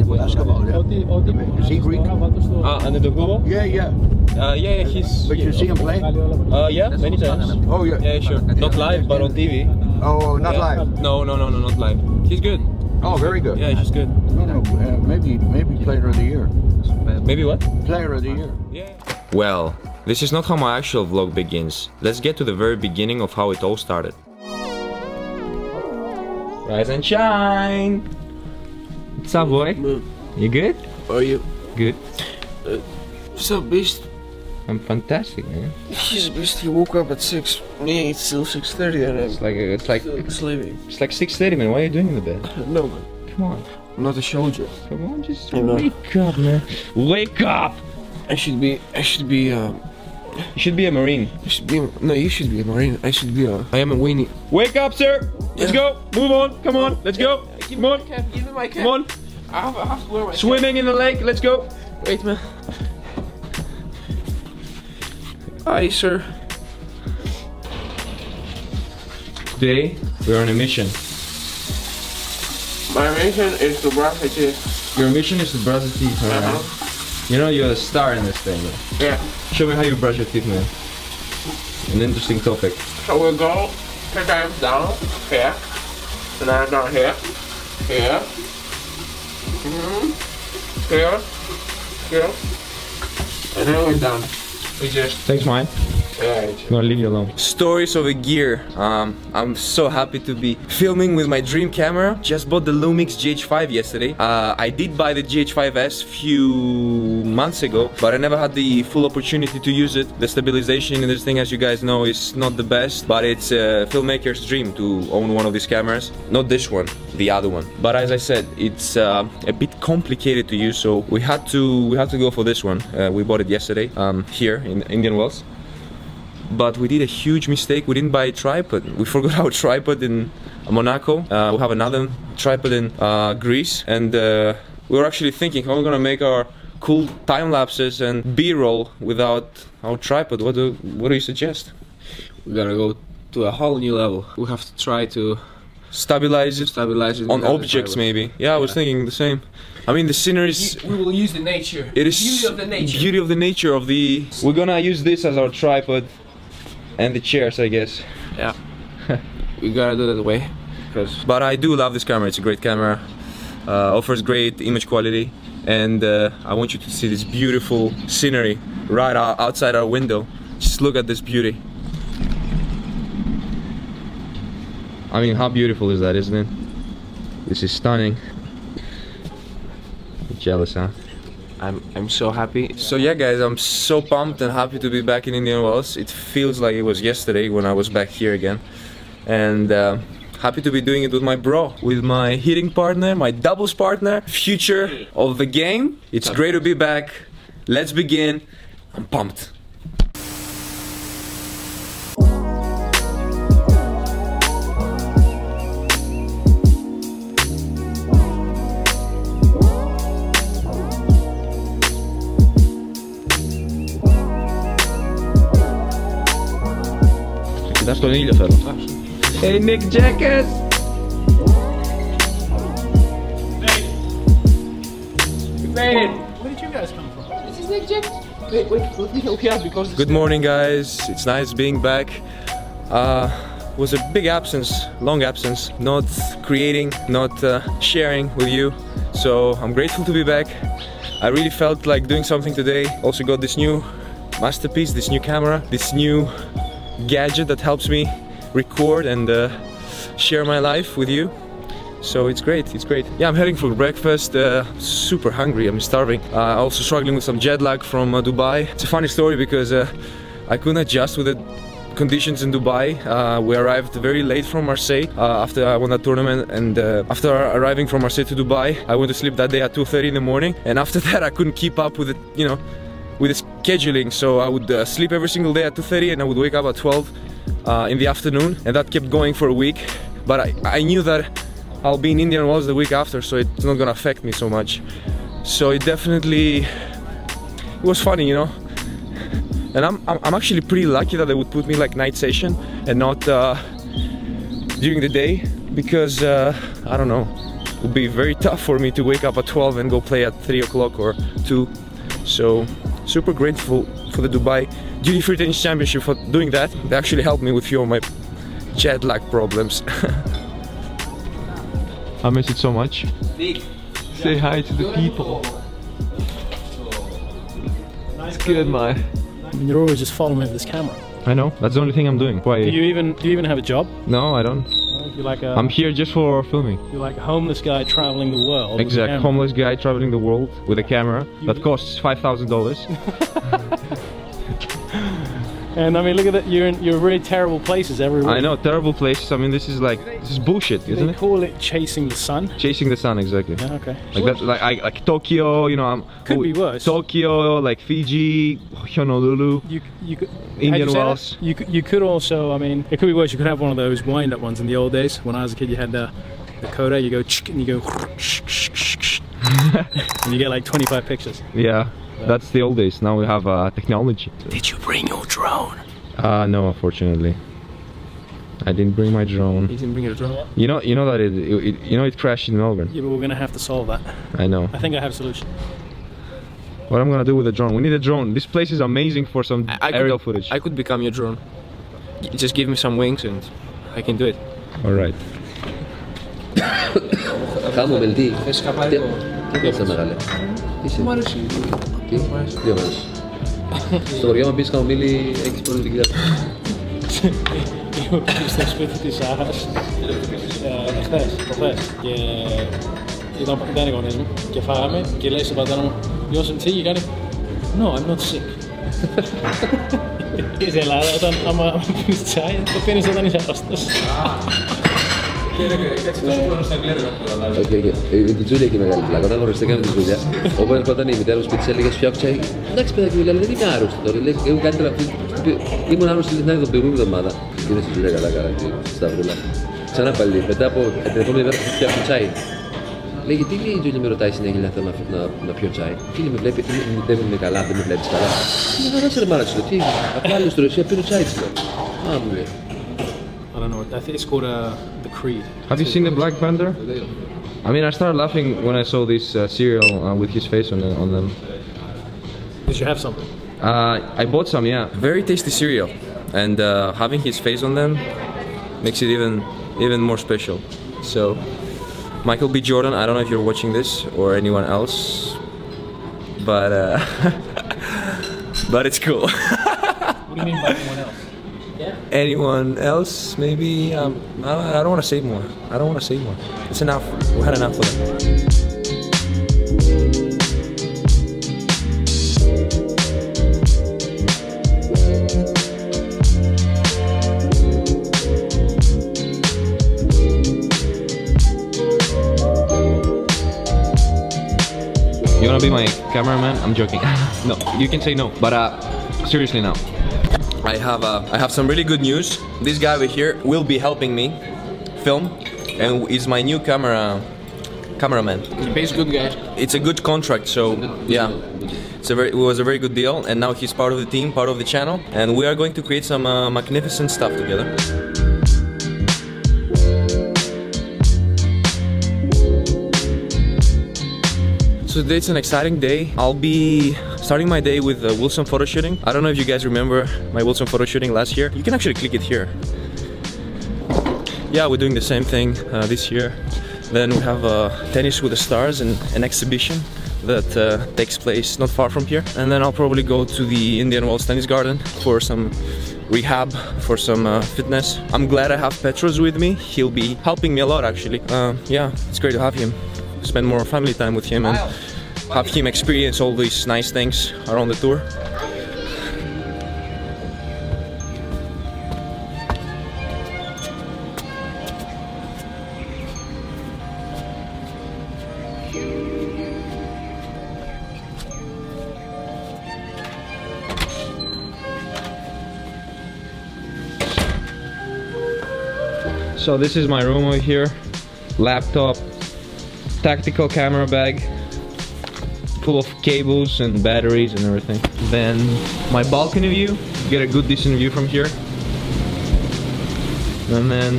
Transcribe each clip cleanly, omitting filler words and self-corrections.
Is he Greek? Antetokounmpo? Yeah, yeah. Yeah, he's... But you see him play? Yeah, many times. Oh, yeah. Yeah, sure. Not live, but on TV. Oh, not live? No, no, no, no, not live. He's good. Oh, very good. Yeah, he's good. No, no, maybe player of the year. Maybe what? Player of the year. Yeah. Well, this is not how my actual vlog begins. Let's get to the very beginning of how it all started. Rise and shine! What's up, boy? You good? How are you? Good. What's up, beast? I'm fantastic, man. Yes, beast, you woke up at 6. Me, it's still 6:30 and it's like still sleeping. It's like 6:30, man. What are you doing in the bed? No, man. Come on. I'm not a soldier. Come on, just wake up, man. Wake up! I should be you should be a Marine. You should be no, you should be a Marine. I should be a... I am a weenie. Wake up, sir! Let's go! Move on! Come on! Let's go! Give me my cap! Give me my cap! Come on! I have to wear my cap. Swimming in the lake! Let's go! Wait, man. Hi, sir. Today, we're on a mission. My mission is to brassity. Your mission is to brassity, alright? You know you're a star in this thing. Yeah. Show me how you brush your teeth, man. An interesting topic. So we'll go 2 times down, here, and then down here, here, here, here, and then we're done. We just... Thanks, mine. Yeah, I'm gonna leave you alone. Stories of a gear. I'm so happy to be filming with my dream camera. Just bought the Lumix GH5 yesterday. I did buy the GH5S few months ago, but I never had the full opportunity to use it. The stabilization in this thing, as you guys know, is not the best, but it's a filmmaker's dream to own one of these cameras. Not this one, the other one. But as I said, it's a bit complicated to use, so we had to go for this one. We bought it yesterday here in Indian Wells. But we did a huge mistake. We didn't buy a tripod. We forgot our tripod in Monaco. We have another tripod in Greece, and we were actually thinking how we're gonna make our cool time lapses and B-roll without our tripod. What do you suggest? We're gonna go to a whole new level. We have to try to stabilize it on objects, maybe. Yeah, I was thinking the same. I mean, the scenery is... We will use the nature. It is beauty of the nature. Beauty of the nature of the. We're gonna use this as our tripod. And the chairs, I guess. Yeah. We gotta do that way. But I do love this camera. It's a great camera. Offers great image quality. And I want you to see this beautiful scenery right outside our window. Just look at this beauty. I mean, how beautiful is that, isn't it? This is stunning. You're jealous, huh? I'm so happy. So yeah, guys, I'm so pumped and happy to be back in Indian Wells. It feels like it was yesterday when I was back here again. And happy to be doing it with my bro, with my hitting partner, my doubles partner, future of the game. It's great to be back. Let's begin. I'm pumped. Hey, Nick Jackets! We made it! Where did you guys come from? This is Nick Jackets! Wait, good morning, guys. It's nice being back. Was a big absence, long absence. Not creating, not sharing with you. So I'm grateful to be back. I really felt like doing something today. Also got this new masterpiece, this new camera, this new gadget that helps me record and share my life with you. So it's great, it's great. Yeah, I'm heading for breakfast, super hungry, I'm starving. Also struggling with some jet lag from Dubai. It's a funny story because I couldn't adjust with the conditions in Dubai. We arrived very late from Marseille after I won that tournament, and after arriving from Marseille to Dubai, I went to sleep that day at 2:30 in the morning, and after that I couldn't keep up with it, you know, with the scheduling. So I would sleep every single day at 2:30 and I would wake up at 12 in the afternoon, and that kept going for a week. But I knew that I'll be in Indian Wells the week after, so it's not gonna affect me so much. So it definitely, it was funny, you know. And I'm actually pretty lucky that they would put me like night session and not during the day, because I don't know, would be very tough for me to wake up at 12 and go play at 3 o'clock or 2. So super grateful for the Dubai Duty Free Tennis Championship for doing that. They actually helped me with few of my jet lag problems. I miss it so much. Say hi to the people. It's good, man. I mean, you're always just following me with this camera. I know. That's the only thing I'm doing. Why? Do you even have a job? No, I don't. You're like a, I'm here just for filming. You're like a homeless guy traveling the world. Exactly, homeless guy traveling the world with a camera that costs $5,000. And I mean, look at that. You're in really terrible places everywhere. I know, terrible places. I mean, this is bullshit, isn't it? They call it chasing the sun. Chasing the sun, exactly. Yeah, okay. Like that, like Tokyo. You know, could be worse. Tokyo, like Fiji, Honolulu. Indian Wells. You could also, I mean, it could be worse. You could have one of those wind-up ones in the old days. When I was a kid, you had the Kodak. You go and you go, and you get like 25 pictures. Yeah. That's the old days. Now we have technology. Did you bring your drone? No, unfortunately, I didn't bring my drone. You didn't bring your drone? You know that it crashed in Melbourne. Yeah, but we're gonna have to solve that. I know. I think I have a solution. What I'm gonna do with the drone? We need a drone. This place is amazing for some aerial footage. I could become your drone. Just give me some wings and I can do it. All right. Τι, δύο μέρες. Στο χωριό μου πεις καμομίλη, έχεις πολύ την κοιτά. Ήμουν στο σπίτι της Άρας εχθές και ήταν οι γονείς μου και φάγαμε και λέει στον πατέρα μου «Λιώσαι μ' τσίγη» και κάνει «No, I'm not sick». Στην Ελλάδα, άμα πίνεις τσάι, το πίνεις όταν είσαι αρρώστος. Την Τζούλια και η μεγάλη πλάκα. Όταν γνωριστήκαμε τη Τζούλια, όταν η μητέρα μου σπίτι της έλεγε «Φτιάξε, εντάξει παιδάκι, δεν είναι άρρωστη τώρα». Έχω κάνει τραπή. Ήμουν άρρωστη την προηγούμενη εβδομάδα. Είναι στη Τζούλια καλά, καλά, σταυρούλα. Ξανά πάλι, μετά από την επόμενη μέρα θα φτιάξω τσάι. Λέγε, τι λέει η Τζούλια με ρωτάει συνέχεια να θέλω να πιω τσάι. Τι λέει, με βλέπει, δεν είμαι καλά, δεν με βλέπεις καλά. I don't know, I think it's called The Creed. Have you seen the Black Panther? I mean, I started laughing when I saw this cereal with his face on them. Did you have some? I bought some, yeah. Very tasty cereal. And having his face on them makes it even more special. So, Michael B. Jordan, I don't know if you're watching this or anyone else, but, but it's cool. What do you mean by anyone else? Yeah. Anyone else? Maybe I don't want to say more. I don't want to say more. It's enough. We had enough of that. You wanna be my cameraman? I'm joking. No, you can say no. But seriously now. I have some really good news. This guy over here will be helping me film, and is my new cameraman. He's a good guy. It's a good contract, so yeah, it was a very good deal. And now he's part of the team, part of the channel, and we are going to create some magnificent stuff together. So today it's an exciting day. I'll be starting my day with Wilson photo shooting. I don't know if you guys remember my Wilson photo shooting last year. You can actually click it here. Yeah, we're doing the same thing this year. Then we have Tennis with the Stars, and an exhibition that takes place not far from here. And then I'll probably go to the Indian Wells Tennis Garden for some rehab, for some fitness. I'm glad I have Petros with me. He'll be helping me a lot, actually. Yeah, it's great to have him. Spend more family time with him and have him experience all these nice things around the tour. So this is my room over here, laptop, tactical camera bag full of cables and batteries and everything. Then my balcony view, get a good decent view from here. And then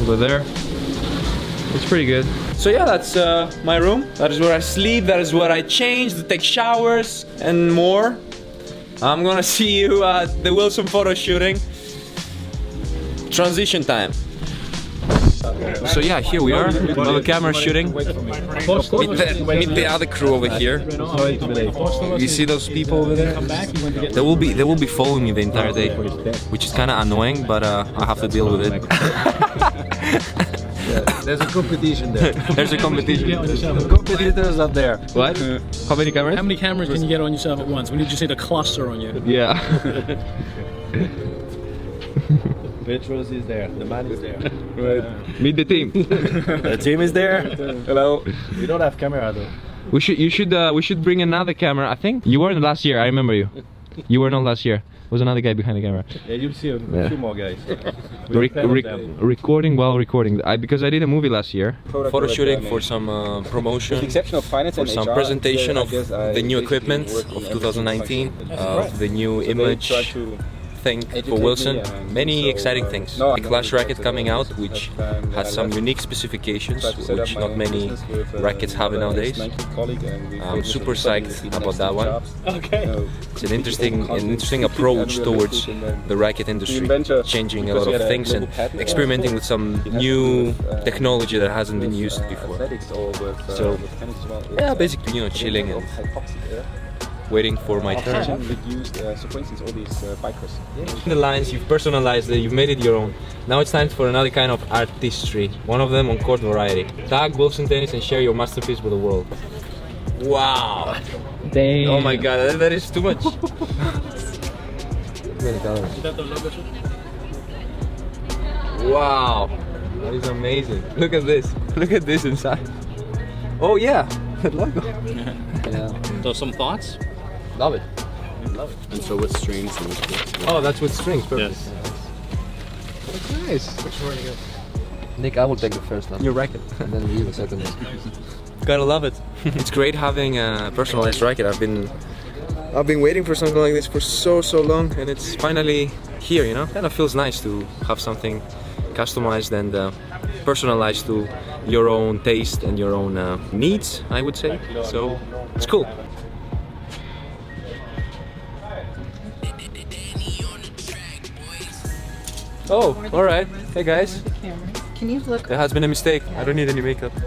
over there, it's pretty good. So yeah, that's my room. That is where I sleep, that is where I change, take showers and more. I'm gonna see you at the Wilson photo shooting. Transition time. So yeah, here we are, another camera shooting. Meet the other crew over here. You see those people over there? They will be following me the entire day, which is kind of annoying, but I have to deal with it. There's a competition there. There's a competition. Competitors up there. What? How many cameras? How many cameras can you get on yourself at once? We need to see the cluster on you. Yeah. Petros is there, the man is there. Right. Meet the team. The team is there. Hello. We don't have camera though. We should bring another camera. I think you weren't last year. I remember you. You were not last year. There was another guy behind the camera. Yeah, you'll see a few more guys. Recording. Because I did a movie last year. Photo shooting for some promotion. With the exception of finance and HR, for some presentation of the new equipment of 2019, of the new image. Thing for Wilson, many exciting things. The Clash racket coming out, which has some unique specifications, which not many rackets have nowadays. I'm super psyched about that one. Okay. It's an interesting approach towards the racket industry, changing a lot of things and experimenting with some new technology that hasn't been used before. So yeah, basically, you know, chilling and waiting for my turn. The lines, you've personalized it, you've made it your own. Now it's time for another kind of artistry. One of them on court variety. Tag Wilson Tennis and share your masterpiece with the world. Wow! Damn. Oh my god, that is too much. Wow! That is amazing. Look at this. Look at this inside. Oh yeah! That logo. Yeah. So some thoughts? Love it. Love it. And so with strings and with clips. Oh, that's with strings, perfect. Yes. That's nice. Which one do you go? Nick, I will take the first one. Your racket. And then you the second one. Gotta love it. It's great having a personalized racket. I've been waiting for something like this for so long, and it's finally here, you know? Kinda feels nice to have something customized and personalized to your own taste and your own needs, I would say. So it's cool. Oh, all right. Hey guys. Can you look? There has been a mistake. I don't need any makeup. Guys,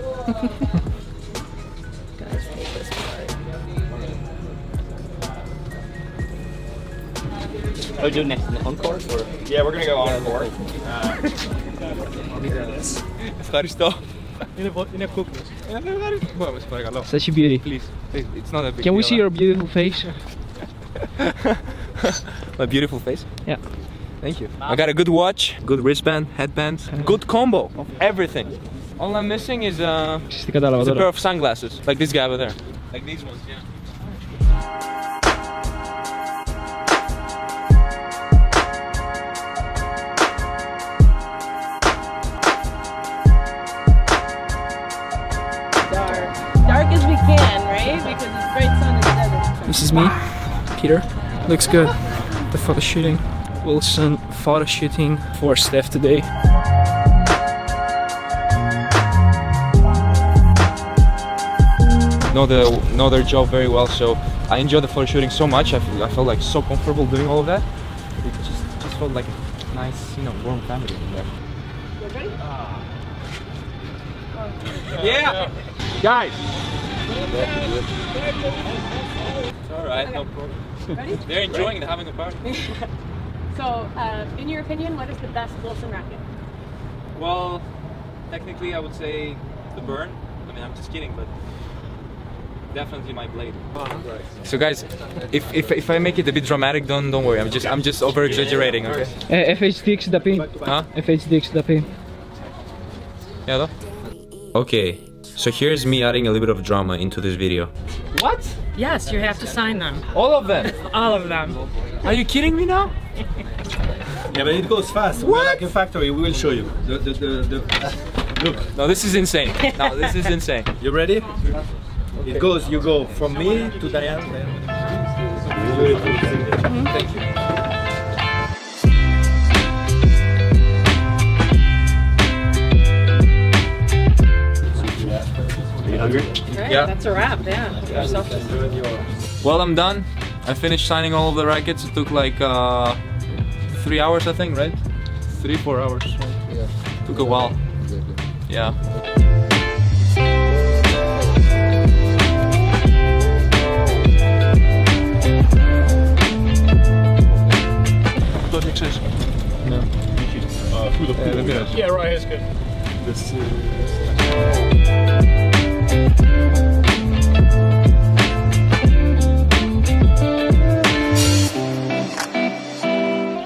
take this part. Oh, do next encore? Or? Yeah, we're gonna go encore. Ευχαριστώ. Είναι κούκλος. Such a beauty. Please, it's not a big deal. Can we see your beautiful face? My beautiful face? Yeah. Thank you. I got a good watch, good wristband, headbands, good combo of everything. All I'm missing is a pair of sunglasses, like this guy over there. Like these ones, yeah. This is me, Peter. Looks good. The photo shooting. Wilson photo shooting for Steph today. Know their job very well, so I enjoy the photo shooting so much. I felt like so comfortable doing all of that. It just felt like a nice, you know, warm family in there. You ready? Yeah! Guys! Alright, okay. No problem. Ready? They're enjoying it, having a party. So, in your opinion, what is the best Wilson racket? Well, technically I would say the burn. I mean, I'm just kidding, but definitely my blade. So guys, if I make it a bit dramatic, don't worry. I'm just over exaggerating. Okay. FHDX the P. Huh? FHDX the P. Yeah. Okay. So here's me adding a little bit of drama into this video. What? Yes, you have to sign them. All of them? All of them. Are you kidding me now? Yeah, but it goes fast. What? Like a factory, we will show you. Look. No, this is insane. No, this is insane. You ready? It goes, you go from me to Diane. Mm-hmm. Thank you. Yeah. That's a wrap, yeah. Well, I'm done. I finished signing all of the rackets. It took like 3 hours, I think, right? 3-4 hours. Yeah. Took a while. Exactly. Yeah. No. Through the pool, yes. Yeah, right, it's good. This is...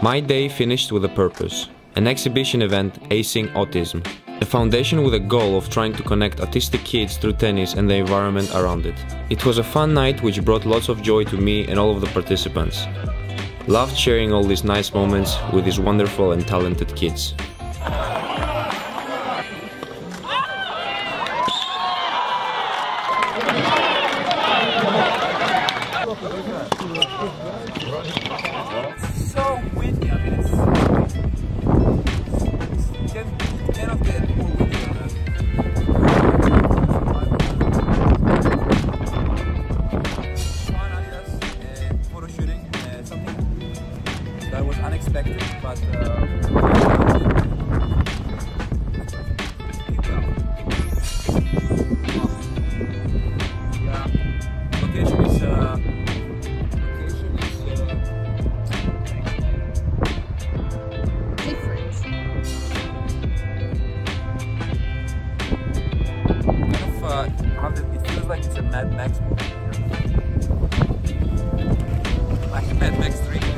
My day finished with a purpose. An exhibition event, Acing Autism. A foundation with a goal of trying to connect autistic kids through tennis and the environment around it. It was a fun night which brought lots of joy to me and all of the participants. Loved sharing all these nice moments with these wonderful and talented kids. So windy, I mean, it's... Then I'll get more windy on it. Photo shooting, something that was unexpected, but yeah, location is different. Kind of it feels like it's a Mad Max movie. You know? Like Mad Max 3.